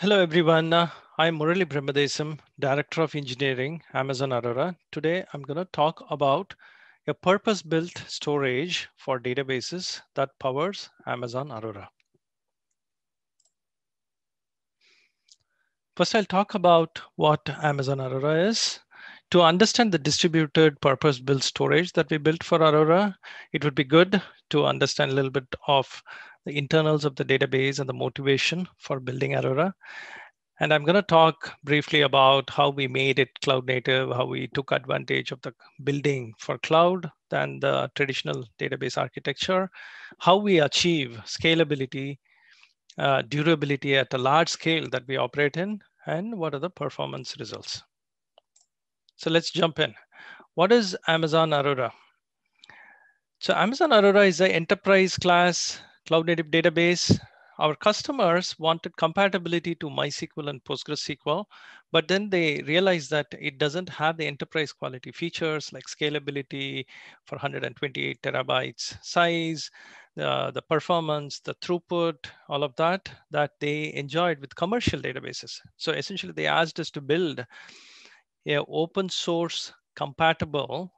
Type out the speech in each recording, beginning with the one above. Hello everyone, I'm Murali Brahmadesam, Director of Engineering, Amazon Aurora. Today I'm going to talk about a purpose-built storage for databases that powers Amazon Aurora. First, I'll talk about what Amazon Aurora is. To understand the distributed purpose-built storage that we built for Aurora, it would be good to understand a little bit of the internals of the database and the motivation for building Aurora. And I'm going to talk briefly about how we made it cloud native, how we took advantage of the building for cloud than the traditional database architecture, how we achieve scalability, durability at a large scale that we operate in, and what are the performance results. So let's jump in. What is Amazon Aurora? So Amazon Aurora is an enterprise class cloud native database. Our customers wanted compatibility to MySQL and PostgreSQL, but then they realized that it doesn't have the enterprise quality features like scalability for 128 terabytes size, the performance, the throughput, all of that, that they enjoyed with commercial databases. So essentially they asked us to build an open source compatible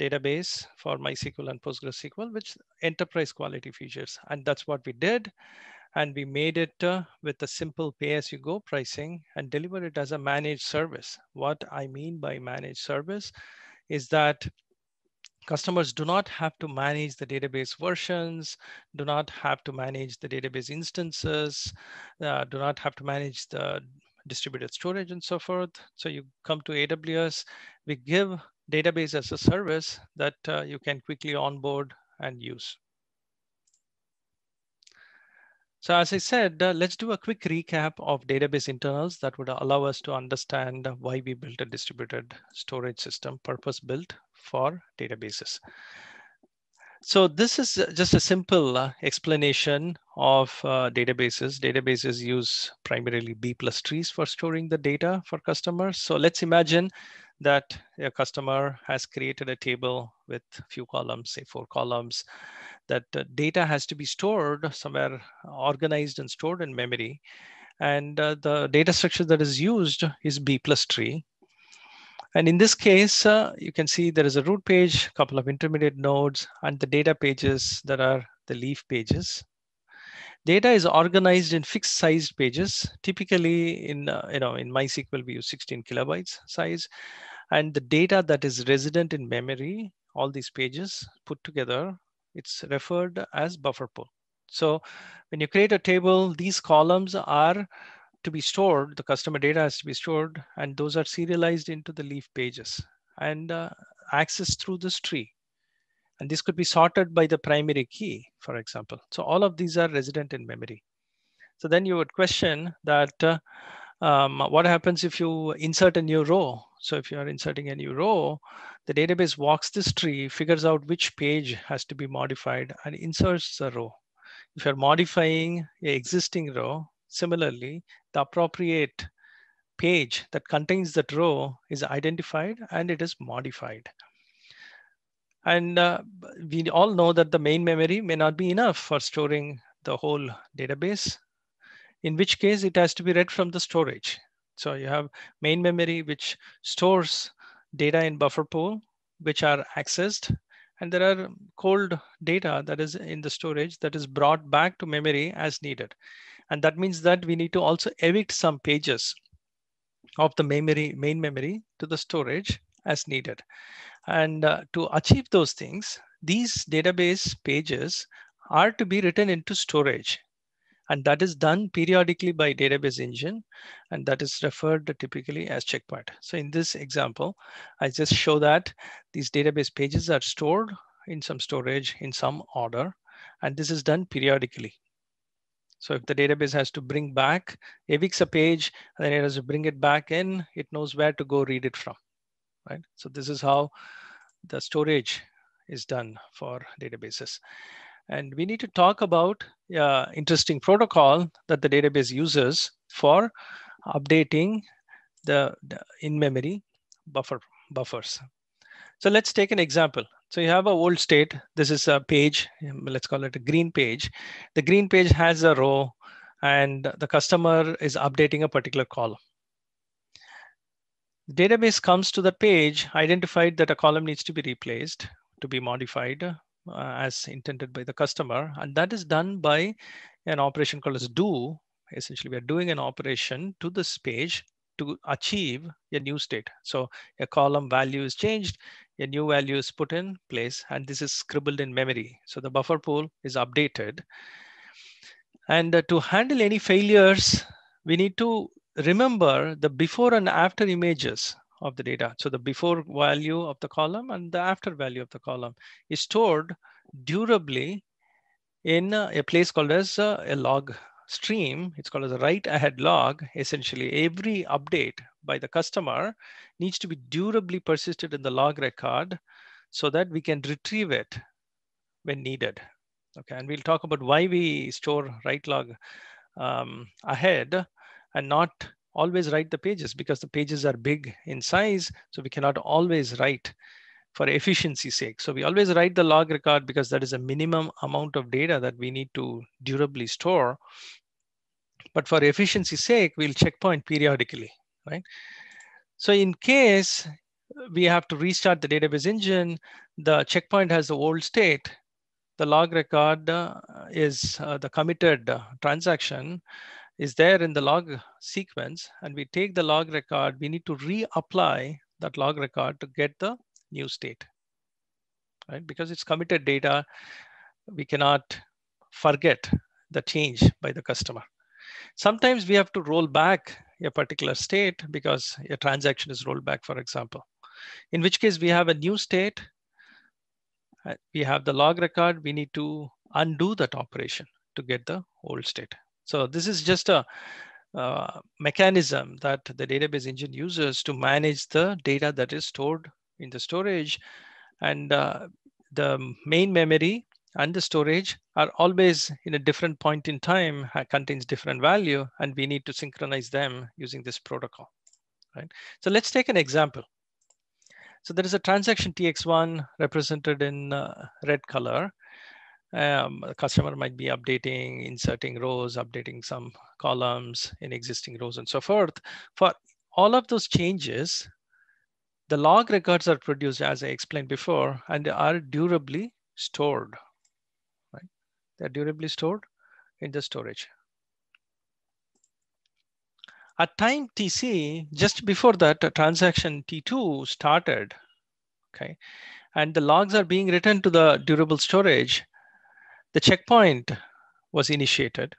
database for MySQL and PostgreSQL, which enterprise quality features. And that's what we did. And we made it with a simple pay-as-you-go pricing and deliver it as a managed service. What I mean by managed service is that customers do not have to manage the database versions, do not have to manage the database instances, do not have to manage the distributed storage and so forth. So you come to AWS, we give database as a service that you can quickly onboard and use. So as I said, let's do a quick recap of database internals that would allow us to understand why we built a distributed storage system purpose-built for databases. So this is just a simple explanation of databases. Databases use primarily B+ trees for storing the data for customers. So let's imagine that a customer has created a table with a few columns, say 4 columns, that data has to be stored somewhere, organized and stored in memory. And the data structure that is used is B+ tree. And in this case, you can see there is a root page, a couple of intermediate nodes, and the data pages that are the leaf pages. Data is organized in fixed-sized pages. Typically, in MySQL, we use 16 kilobytes size, and the data that is resident in memory, all these pages put together, it's referred as buffer pool. So, when you create a table, these columns are to be stored, the customer data has to be stored, and those are serialized into the leaf pages and accessed through this tree. And this could be sorted by the primary key, for example. So all of these are resident in memory. So then you would question that what happens if you insert a new row? So if you are inserting a new row, the database walks this tree, figures out which page has to be modified, and inserts the row. If you're modifying an existing row, similarly, the appropriate page that contains that row is identified and it is modified. And we all know that the main memory may not be enough for storing the whole database, in which case it has to be read from the storage. So you have main memory, which stores data in buffer pool, which are accessed. And there are cold data that is in the storage that is brought back to memory as needed. And that means that we need to also evict some pages of the memory, main memory to the storage as needed. And to achieve those things, these database pages are to be written into storage. And that is done periodically by database engine. And that is referred to typically as checkpoint. So in this example, I just show that these database pages are stored in some storage in some order. And this is done periodically. So if the database has to bring back, evicts a page, and then it has to bring it back in, it knows where to go read it from, right? So this is how the storage is done for databases. And we need to talk about interesting protocol that the database uses for updating the in-memory buffers. So let's take an example. So you have a old state. This is a page. Let's call it a green page. The green page has a row and the customer is updating a particular column. The database comes to the page, identified that a column needs to be replaced, to be modified as intended by the customer. And that is done by an operation called as do. Essentially, we are doing an operation to this page to achieve a new state. So a column value is changed, a new value is put in place, and this is scribbled in memory. So the buffer pool is updated. And to handle any failures, we need to remember the before and after images of the data. So the before value of the column and the after value of the column is stored durably in a place called as a log stream. It's called as a write ahead log. Essentially, every update by the customer needs to be durably persisted in the log record so that we can retrieve it when needed. Okay, and we'll talk about why we store write log ahead and not always write the pages, because the pages are big in size, so we cannot always write for efficiency's sake. So we always write the log record because that is a minimum amount of data that we need to durably store. But for efficiency's sake, we'll checkpoint periodically, right? So in case we have to restart the database engine, the checkpoint has the old state. The log record is the committed transaction is there in the log sequence, and we take the log record. We need to reapply that log record to get the new state, right? Because it's committed data, we cannot forget the change by the customer. Sometimes we have to roll back a particular state because a transaction is rolled back, for example, in which case we have a new state. We have the log record. We need to undo that operation to get the old state. So this is just a mechanism that the database engine uses to manage the data that is stored in the storage, and the main memory and the storage are always in a different point in time, contains different value, and we need to synchronize them using this protocol, right? So let's take an example. So there is a transaction TX1 represented in red color. The customer might be updating, inserting rows, updating some columns in existing rows and so forth. For all of those changes, the log records are produced, as I explained before, and they are durably stored, right? They're durably stored in the storage. At time TC, just before that, a transaction T2 started, okay? And the logs are being written to the durable storage. The checkpoint was initiated,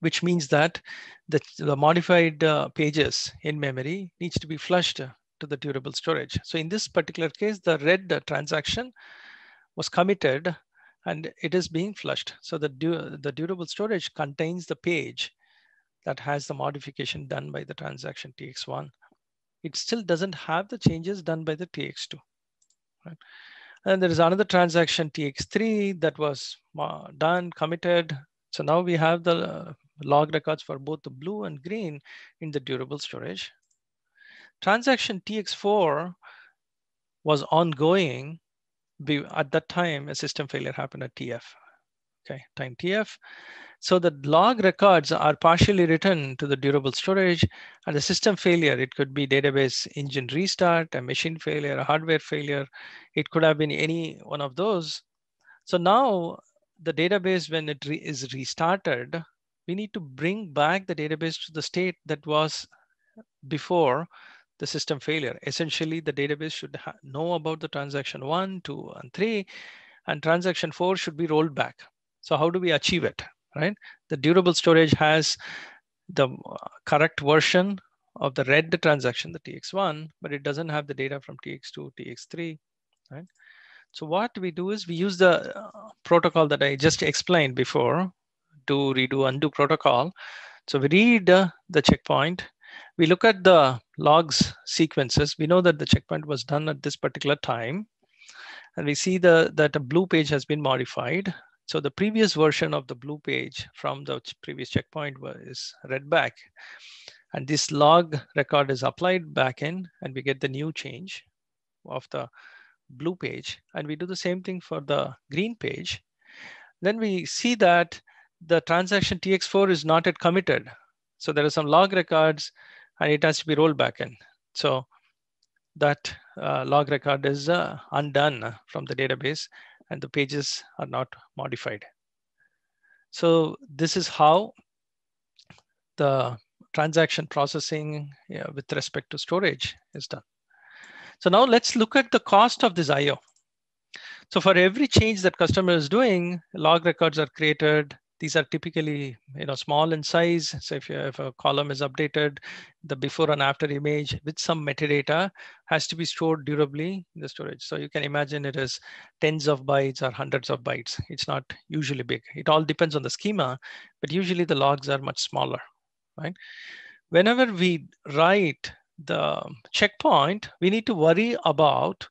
which means that the modified pages in memory needs to be flushed to the durable storage. So in this particular case, the red transaction was committed and it is being flushed. So the durable storage contains the page that has the modification done by the transaction TX1. It still doesn't have the changes done by the TX2. Right? And there is another transaction TX3 that was done, committed. So now we have the log records for both the blue and green in the durable storage. Transaction TX4 was ongoing. At that time, a system failure happened at TF. Okay, time TF. So the log records are partially written to the durable storage, and the system failure, it could be database engine restart, a machine failure, a hardware failure. It could have been any one of those. So now the database, when it is restarted, we need to bring back the database to the state that was before the system failure. Essentially, the database should know about the transaction 1, 2, and 3, and transaction 4 should be rolled back. So how do we achieve it, right? The durable storage has the correct version of the red transaction, the TX1, but it doesn't have the data from TX2, TX3, right? So what we do is we use the protocol that I just explained before, do, redo, undo protocol. So we read the checkpoint. We look at the logs sequences. We know that the checkpoint was done at this particular time. And we see that a blue page has been modified. So the previous version of the blue page from the previous checkpoint is read back. And this log record is applied back in, and we get the new change of the blue page. And we do the same thing for the green page. Then we see that the transaction TX4 is not yet committed. So there are some log records, and it has to be rolled back in. So that log record is undone from the database, and the pages are not modified. So this is how the transaction processing with respect to storage is done. So now let's look at the cost of this IO. So for every change that customer is doing, log records are created. These are typically small in size. So if a column is updated, the before and after image with some metadata has to be stored durably in the storage. So you can imagine it is tens of bytes or hundreds of bytes. It's not usually big. It all depends on the schema, but usually the logs are much smaller, right? Whenever we write the checkpoint, we need to worry about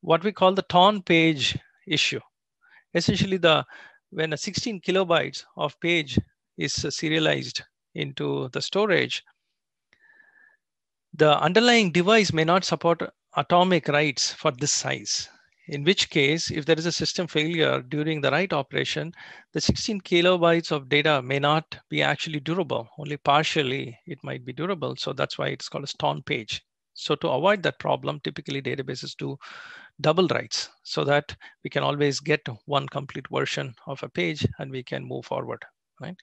what we call the torn page issue. Essentially, when a 16 kilobytes of page is serialized into the storage, the underlying device may not support atomic writes for this size. In which case, if there is a system failure during the write operation, the 16 kilobytes of data may not be actually durable. Only partially it might be durable. So that's why it's called a torn page. So to avoid that problem, typically databases do double writes so that we can always get one complete version of a page and we can move forward, right?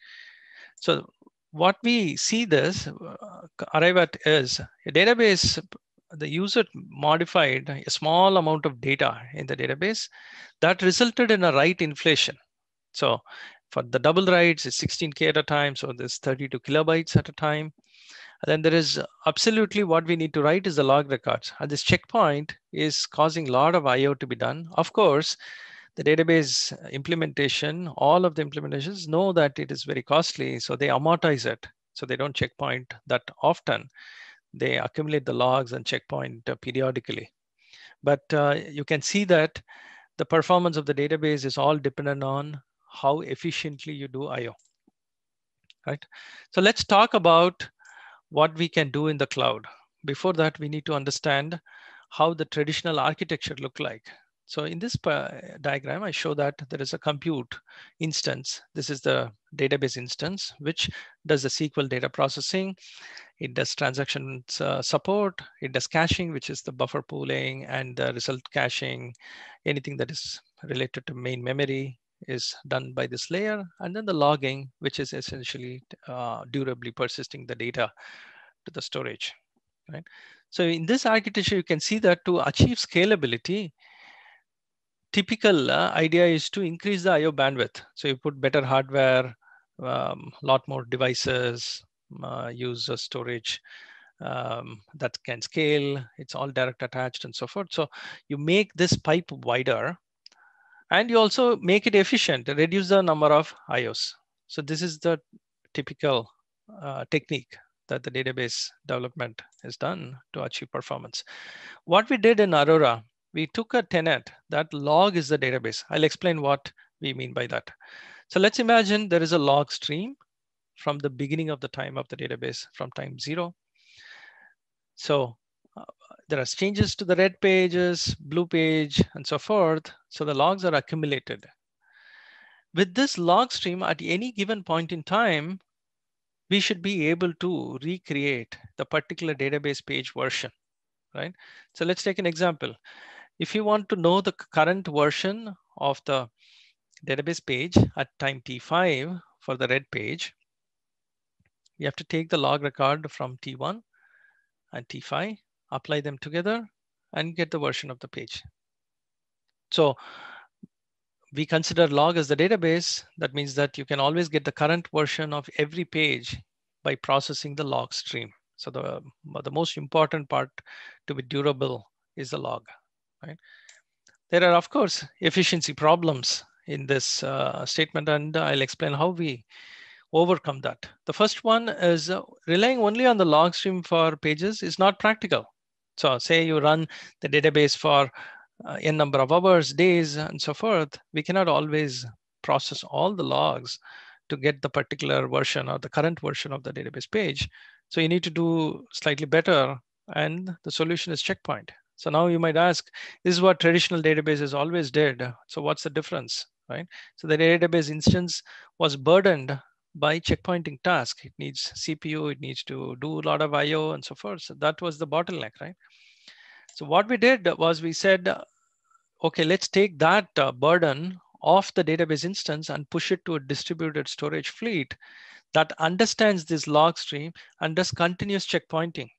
So what we see this arrive at is a database, the user modified a small amount of data in the database that resulted in a write inflation. So for the double writes, it's 16K at a time. So there's 32 kilobytes at a time. And then there is absolutely what we need to write is the log records. And this checkpoint is causing a lot of IO to be done. Of course, the database implementation, all of the implementations know that it is very costly. So they amortize it. So they don't checkpoint that often. They accumulate the logs and checkpoint periodically. But you can see that the performance of the database is all dependent on how efficiently you do IO, right? So let's talk about what we can do in the cloud. Before that, we need to understand how the traditional architecture looked like. So in this diagram, I show that there is a compute instance. This is the database instance, which does the SQL data processing. It does transactions support. It does caching, which is the buffer pooling and the result caching. Anything that is related to main memory is done by this layer. And then the logging, which is essentially durably persisting the data to the storage, right? So in this architecture, you can see that to achieve scalability, typical idea is to increase the IO bandwidth. So you put better hardware, lot more devices, use storage that can scale. It's all direct attached and so forth. So you make this pipe wider and you also make it efficient, reduce the number of IOs. So this is the typical technique that the database development is done to achieve performance. What we did in Aurora, we took a tenet that log is the database. I'll explain what we mean by that. So let's imagine there is a log stream from the beginning of the time of the database, from time 0. So there are changes to the red pages, blue page, and so forth. So the logs are accumulated. With this log stream, at any given point in time, we should be able to recreate the particular database page version, right? So let's take an example. If you want to know the current version of the database page at time T5 for the red page, you have to take the log record from T1 and T5, apply them together, and get the version of the page. So we consider log as the database. That means that you can always get the current version of every page by processing the log stream. So the most important part to be durable is the log, right? There are, of course, efficiency problems in this statement, and I'll explain how we overcome that. The first one is relying only on the log stream for pages is not practical. So say you run the database for n number of hours, days, and so forth. We cannot always process all the logs to get the particular version or the current version of the database page. So you need to do slightly better, and the solution is checkpoint. So now you might ask, this is what traditional databases always did. So what's the difference, right? So the database instance was burdened by checkpointing task. It needs CPU, it needs to do a lot of IO and so forth. So that was the bottleneck, right? So what we did was we said, okay, let's take that burden off the database instance and push it to a distributed storage fleet that understands this log stream and does continuous checkpointing.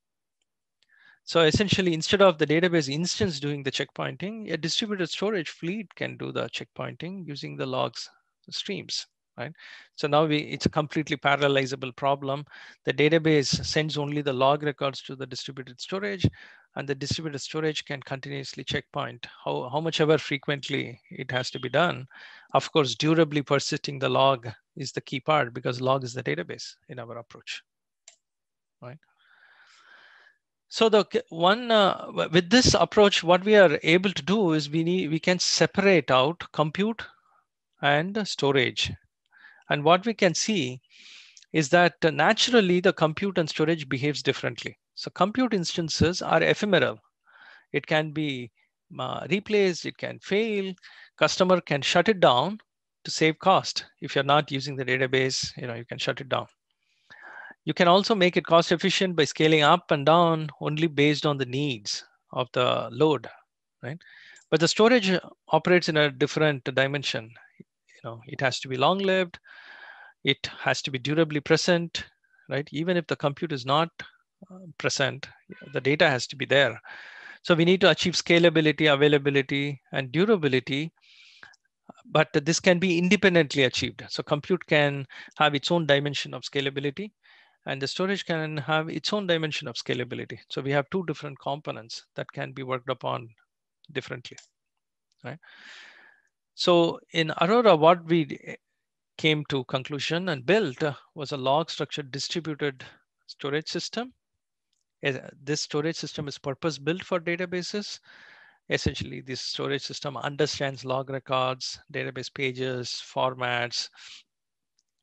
So essentially, instead of the database instance doing the checkpointing, a distributed storage fleet can do the checkpointing using the logs streams, right? So now it's a completely parallelizable problem. The database sends only the log records to the distributed storage, and the distributed storage can continuously checkpoint how much ever frequently it has to be done. Of course, durably persisting the log is the key part, because log is the database in our approach, right? So the one with this approach, what we are able to do is we can separate out compute and storage. And what we can see is that naturally the compute and storage behaves differently. So compute instances are ephemeral. It can be replaced, it can fail, customer can shut it down to save cost. If you're not using the database, you can shut it down. You can also make it cost efficient by scaling up and down only based on the needs of the load, right? But the storage operates in a different dimension. It has to be long lived. It has to be durably present, right? Even if the compute is not present, the data has to be there. So we need to achieve scalability, availability, and durability. But this can be independently achieved. So compute can have its own dimension of scalability, and the storage can have its own dimension of scalability. So we have two different components that can be worked upon differently, right? So in Aurora, what we came to conclusion and built was a log structured distributed storage system. This storage system is purpose built for databases. Essentially, this storage system understands log records, database pages, formats,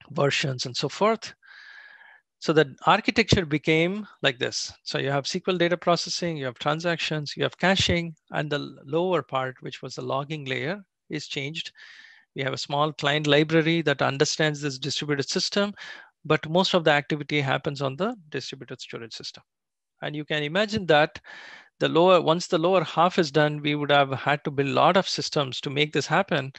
versions, and so forth. So the architecture became like this. So you have SQL data processing, you have transactions, you have caching, and the lower part, which was the logging layer, is changed. We have a small client library that understands this distributed system, but most of the activity happens on the distributed storage system. And you can imagine that once the lower half is done, we would have had to build a lot of systems to make this happen.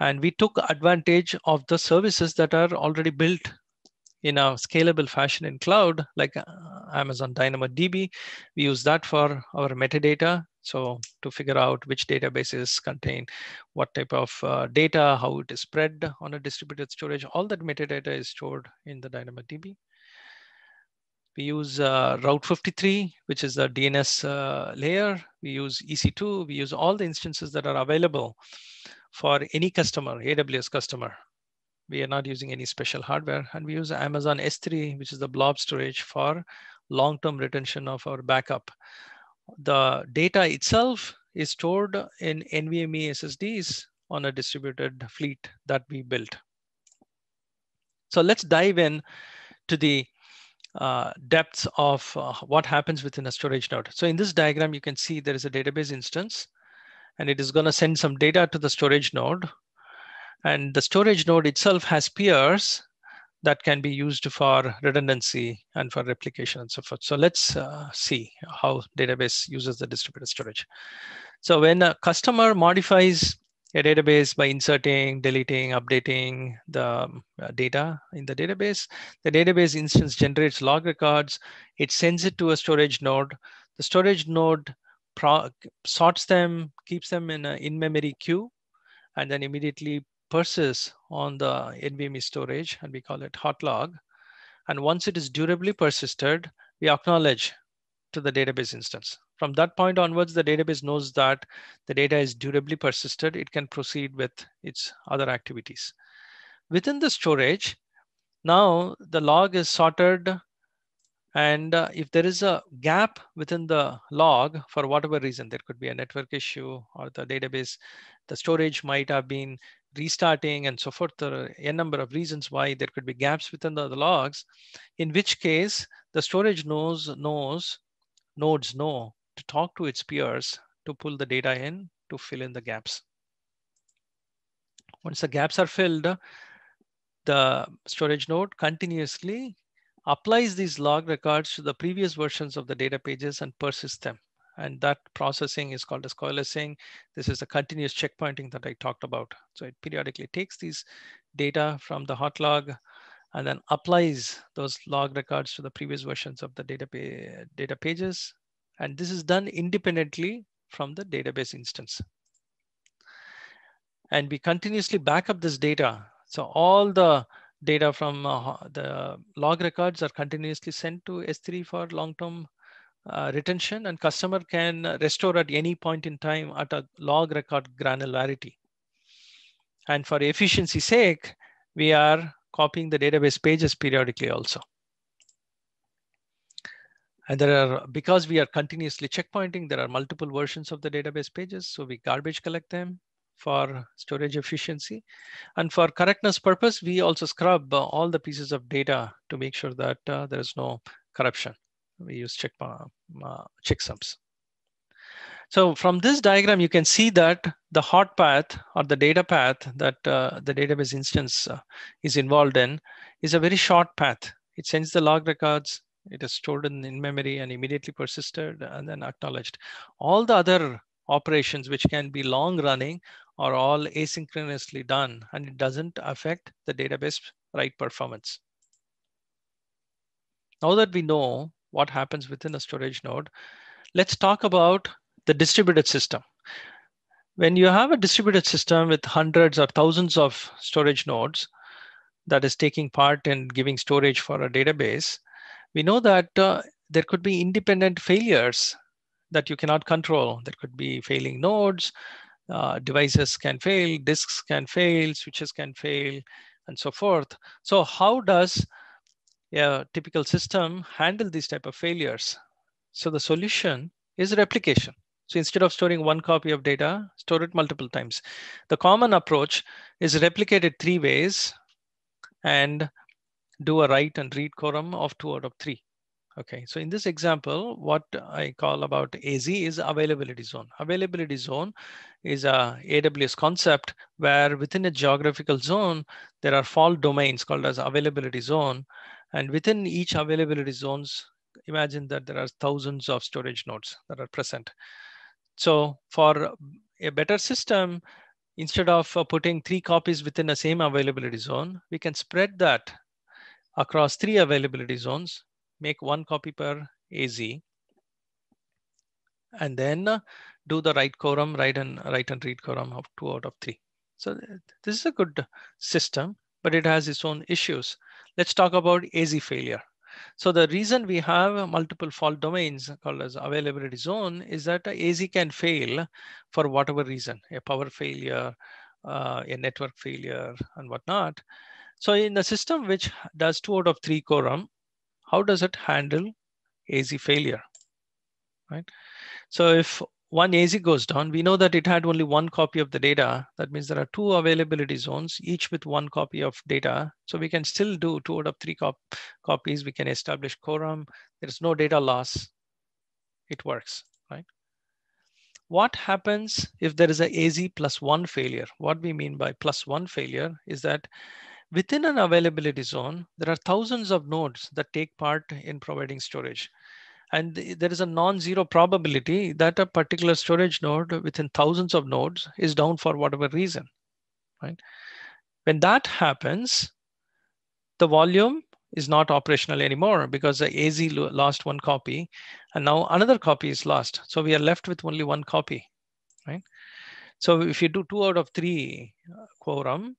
And we took advantage of the services that are already built in a scalable fashion in cloud, like Amazon DynamoDB. We use that for our metadata. So to figure out which databases contain what type of data, how it is spread on a distributed storage, all that metadata is stored in the DynamoDB. We use Route 53, which is the DNS layer. We use EC2, we use all the instances that are available for any customer, AWS customer. We are not using any special hardware, and we use Amazon S3, which is the blob storage for long-term retention of our backup. The data itself is stored in NVMe SSDs on a distributed fleet that we built. So let's dive in to the depths of what happens within a storage node. So in this diagram, you can see there is a database instance, and it is going to send some data to the storage node. And the storage node itself has peers that can be used for redundancy and for replication and so forth. So let's see how database uses the distributed storage. So when a customer modifies a database by inserting, deleting, updating the data in the database instance generates log records. It sends it to a storage node. The storage node sorts them, keeps them in an in-memory queue, and then immediately persists on the NVMe storage, and we call it hot log. And once it is durably persisted, we acknowledge to the database instance. From that point onwards, the database knows that the data is durably persisted. It can proceed with its other activities. Within the storage, now the log is sorted, and if there is a gap within the log for whatever reason, there could be a network issue or the database, the storage might have been restarting and so forth. There are a number of reasons why there could be gaps within the logs, in which case The storage nodes know to talk to its peers to pull the data in to fill in the gaps. Once the gaps are filled, the storage node continuously applies these log records to the previous versions of the data pages and persists them. And that processing is called as coalescing. This is the continuous checkpointing that I talked about. So it periodically takes these data from the hot log and then applies those log records to the previous versions of the data pages. And this is done independently from the database instance. And we continuously back up this data. So all the data from the log records are continuously sent to S3 for long-term retention, and customer can restore at any point in time at a log record granularity. And for efficiency's sake, we are copying the database pages periodically also. And there are, because we are continuously checkpointing, there are multiple versions of the database pages. So we garbage collect them for storage efficiency. And for correctness purpose, we also scrub all the pieces of data to make sure that there is no corruption. We use checksums. So from this diagram, you can see that the hot path or the data path that the database instance is involved in is a very short path. It sends the log records, it is stored in memory and immediately persisted and then acknowledged. All the other operations which can be long running are all asynchronously done, and it doesn't affect the database write performance. Now that we know what happens within a storage node, let's talk about the distributed system. When you have a distributed system with hundreds or thousands of storage nodes that is taking part in giving storage for a database, we know that there could be independent failures that you cannot control. There could be failing nodes, devices can fail, disks can fail, switches can fail, and so forth. So how does a typical system handle these type of failures? So the solution is replication. So instead of storing one copy of data, store it multiple times. The common approach is replicate it 3 ways and do a write and read quorum of 2 out of 3. Okay, so in this example, what I call about AZ is availability zone. Availability zone is a AWS concept where within a geographical zone, there are fault domains called as availability zone. And within each availability zones, imagine that there are thousands of storage nodes that are present. So for a better system, instead of putting 3 copies within the same availability zone, we can spread that across 3 availability zones, make 1 copy per AZ, and then do the write and read quorum of 2 out of 3. So this is a good system, but it has its own issues. Let's talk about AZ failure. So the reason we have multiple fault domains called as availability zone is that AZ can fail for whatever reason, a power failure, a network failure, and whatnot. So in a system which does 2 out of 3 quorum, how does it handle AZ failure, right? So if one AZ goes down, we know that it had only 1 copy of the data. That means there are 2 availability zones, each with 1 copy of data. So we can still do 2 out of 3 copies. We can establish quorum. There's no data loss. It works, right? What happens if there is an AZ +1 failure? What we mean by +1 failure is that within an availability zone, there are thousands of nodes that take part in providing storage. And there is a non-zero probability that a particular storage node within thousands of nodes is down for whatever reason, right? When that happens, the volume is not operational anymore because the AZ lost 1 copy and now another copy is lost. So we are left with only 1 copy, right? So if you do 2 out of 3 quorum,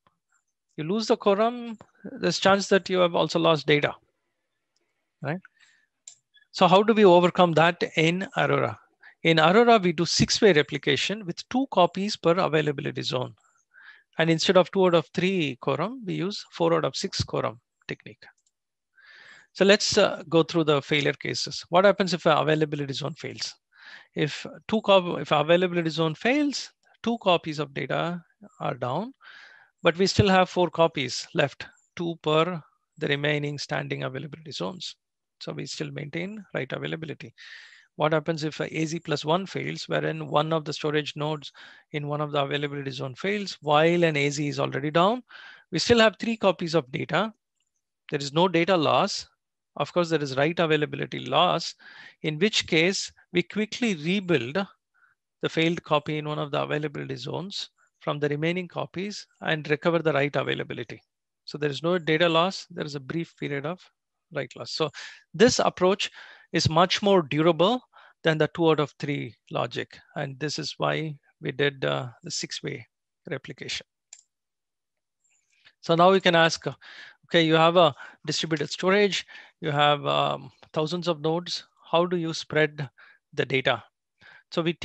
you lose the quorum, there's chance that you have also lost data, right? So how do we overcome that in Aurora? In Aurora, we do 6-way replication with 2 copies per availability zone. And instead of 2 out of 3 quorum, we use 4 out of 6 quorum technique. So let's go through the failure cases. What happens if an availability zone fails? If availability zone fails, 2 copies of data are down, but we still have 4 copies left, 2 per the remaining standing availability zones. So we still maintain write availability. What happens if AZ+1 fails, wherein one of the storage nodes in one of the availability zone fails while an AZ is already down? We still have three copies of data. There is no data loss. Of course, there is write availability loss, in which case we quickly rebuild the failed copy in one of the availability zones from the remaining copies and recover the write availability. So there is no data loss. There is a brief period of write loss. So this approach is much more durable than the 2 out of 3 logic. And this is why we did the 6-way replication. So now we can ask, okay, you have a distributed storage, you have thousands of nodes. How do you spread the data? So we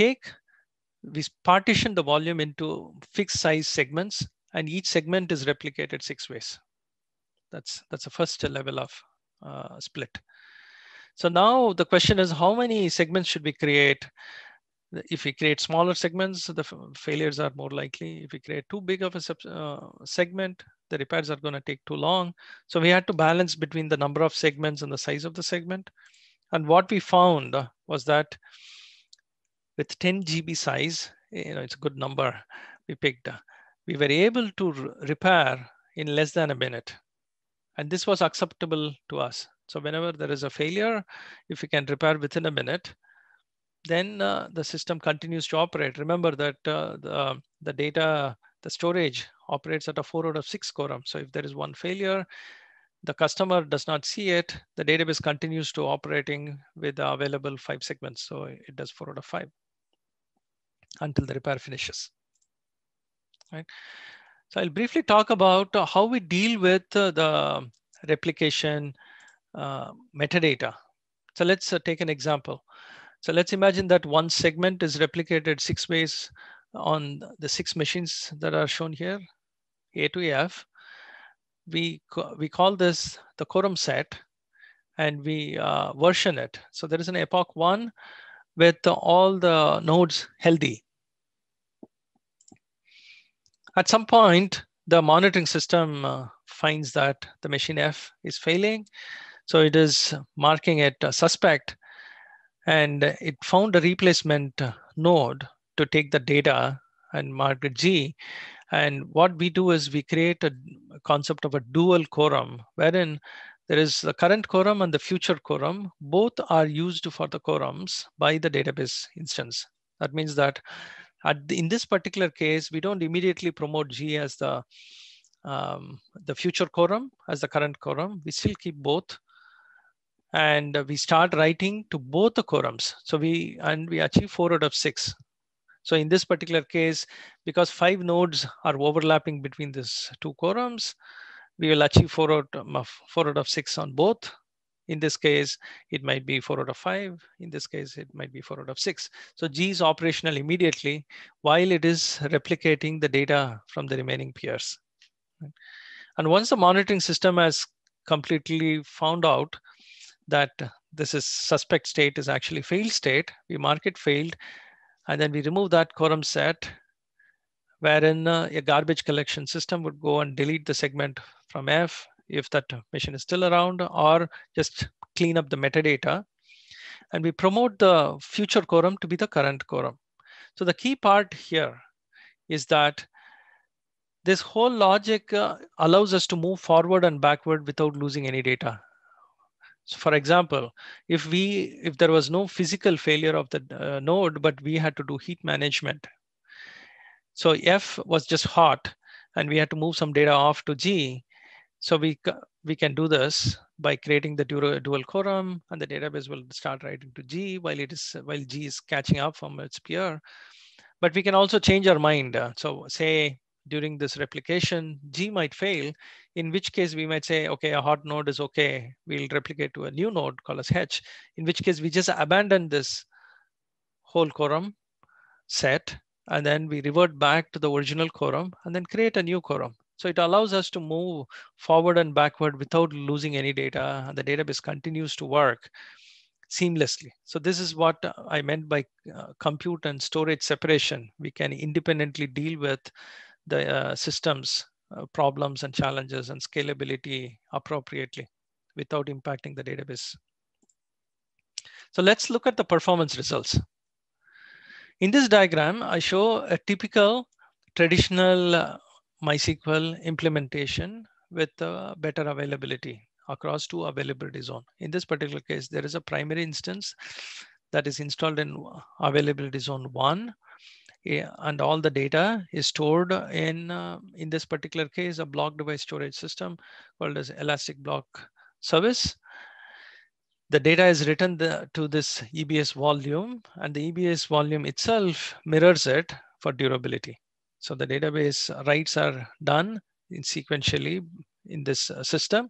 partition the volume into fixed size segments, and each segment is replicated 6 ways. That's the first level of split. So now the question is, how many segments should we create? If we create smaller segments, the failures are more likely. If we create too big of a segment, the repairs are going to take too long. So we had to balance between the number of segments and the size of the segment. And what we found was that with 10 GB size, you know, it's a good number we picked, we were able to repair in less than a minute. And this was acceptable to us. So whenever there is a failure, if we can repair within a minute, then the system continues to operate. Remember that the storage operates at a 4 out of 6 quorum. So if there is one failure, the customer does not see it. The database continues to operating with the available 5 segments. So it does 4 out of 5 until the repair finishes. Right. So I'll briefly talk about how we deal with the replication metadata. So let's take an example. So let's imagine that one segment is replicated 6 ways on the 6 machines that are shown here, A to F. We call this the quorum set, and we version it. So there is an epoch 1 with all the nodes healthy. At some point, the monitoring system finds that the machine F is failing. So it is marking it suspect. And it found a replacement node to take the data and mark it G. And what we do is we create a concept of a dual quorum, wherein there is the current quorum and the future quorum. Both are used for the quorums by the database instance. That means that in this particular case, we don't immediately promote G as the future quorum as the current quorum. We still keep both. And we start writing to both the quorums. So we achieve 4 out of 6. So in this particular case, because 5 nodes are overlapping between these 2 quorums, we will achieve 4 out of 6 on both. In this case, it might be 4 out of 5. In this case, it might be 4 out of 6. So G is operational immediately while it is replicating the data from the remaining peers. And once the monitoring system has completely found out that this is suspect state is actually failed state, we mark it failed, and then we remove that quorum set, wherein a garbage collection system would go and delete the segment from F if that machine is still around, or just clean up the metadata. And we promote the future quorum to be the current quorum. So the key part here is that this whole logic allows us to move forward and backward without losing any data. So for example, if there was no physical failure of the node, but we had to do heat management. So F was just hot, and we had to move some data off to G. So we can do this by creating the dual quorum, and the database will start writing to G while G is catching up from its peer. But we can also change our mind. So say during this replication, G might fail, in which case we might say, okay, a hot node is okay. We'll replicate to a new node called as H, in which case we just abandon this whole quorum set, and then we revert back to the original quorum and then create a new quorum. So it allows us to move forward and backward without losing any data, and the database continues to work seamlessly. So this is what I meant by compute and storage separation. We can independently deal with the systems problems and challenges and scalability appropriately without impacting the database So let's look at the performance results. In this diagram, I show a typical traditional MySQL implementation with better availability across two availability zones. In this particular case, there is a primary instance that is installed in availability zone 1, and all the data is stored in this particular case, a block device storage system called as Elastic Block Service. The data is written to this EBS volume, and the EBS volume itself mirrors it for durability. So the database writes are done in sequentially in this system,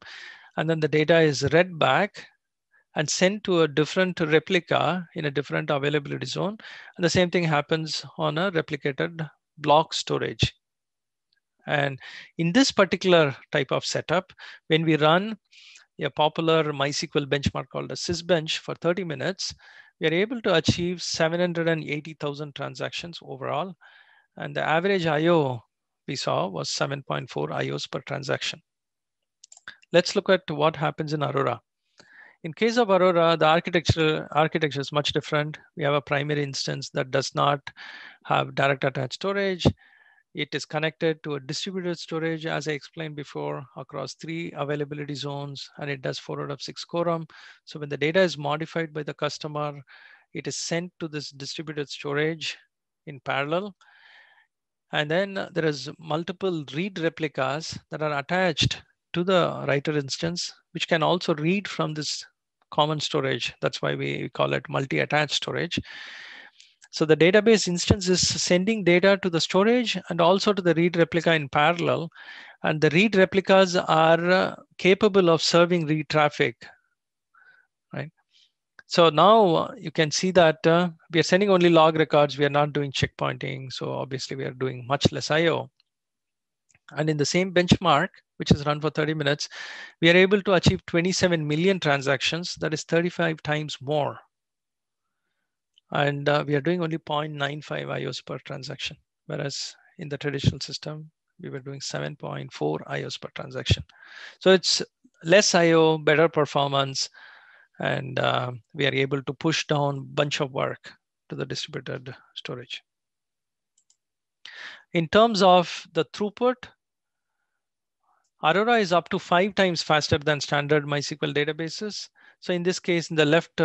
and then the data is read back and sent to a different replica in a different availability zone. And the same thing happens on a replicated block storage. And in this particular type of setup, when we run a popular MySQL benchmark called a Sysbench for 30 minutes, we are able to achieve 780,000 transactions overall. And the average IO we saw was 7.4 IOs per transaction. Let's look at what happens in Aurora. In case of Aurora, the architecture is much different. We have a primary instance that does not have direct attached storage. It is connected to a distributed storage, as I explained before, across 3 availability zones, and it does 4 out of 6 quorum. So when the data is modified by the customer, it is sent to this distributed storage in parallel. And then there is multiple read replicas that are attached to the writer instance, which can also read from this common storage. That's why we call it multi-attached storage. So the database instance is sending data to the storage and also to the read replica in parallel. And the read replicas are capable of serving read traffic, right? So now you can see that we are sending only log records. We are not doing checkpointing. So obviously we are doing much less IO. And in the same benchmark, which is run for 30 minutes, we are able to achieve 27 million transactions. That is 35 times more. And we are doing only 0.95 IOs per transaction, whereas in the traditional system, we were doing 7.4 IOs per transaction. So it's less IO, better performance, and we are able to push down a bunch of work to the distributed storage. In terms of the throughput, Aurora is up to 5 times faster than standard MySQL databases. So in this case, in the left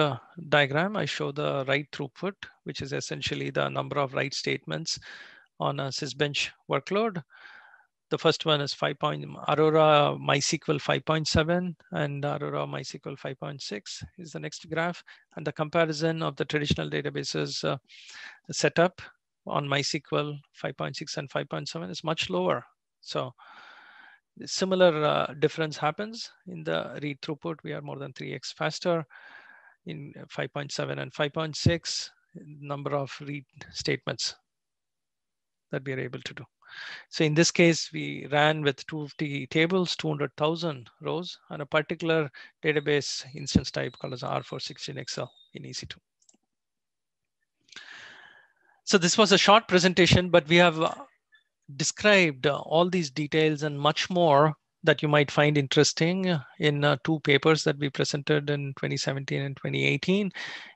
diagram, I show the write throughput, which is essentially the number of write statements on a Sysbench workload. The first one is Aurora MySQL 5.7 and Aurora MySQL 5.6 is the next graph. And the comparison of the traditional databases setup on MySQL 5.6 and 5.7 is much lower. So similar difference happens in the read throughput. We are more than 3x faster. In 5.7 and 5.6, number of read statements that we are able to do. So in this case, we ran with 250 tables, 200,000 rows, and a particular database instance type called as R4 16 Excel in EC2. So this was a short presentation, but we have described all these details and much more that you might find interesting in 2 papers that we presented in 2017 and 2018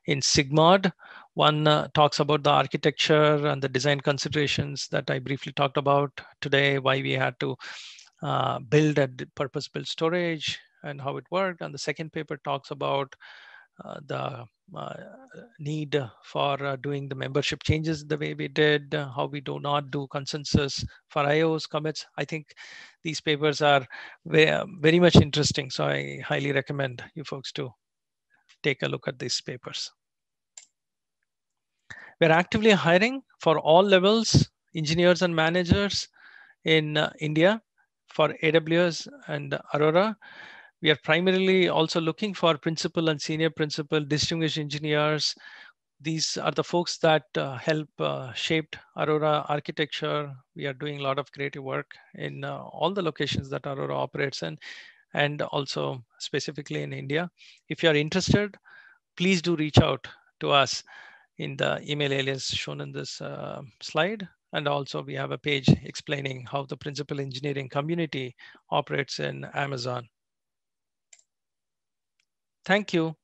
in SIGMOD. One talks about the architecture and the design considerations that I briefly talked about today, why we had to build a purpose-built storage and how it worked. And the second paper talks about the need for doing the membership changes the way we did, how we do not do consensus for IOs, commits. I think these papers are very much interesting. So I highly recommend you folks to take a look at these papers. We're actively hiring for all levels, engineers and managers in India for AWS and Aurora. We are primarily also looking for principal and senior principal, distinguished engineers. These are the folks that help shape Aurora architecture. We are doing a lot of creative work in all the locations that Aurora operates in, and also specifically in India. If you are interested, please do reach out to us in the email alias shown in this slide. And also we have a page explaining how the principal engineering community operates in Amazon. Thank you.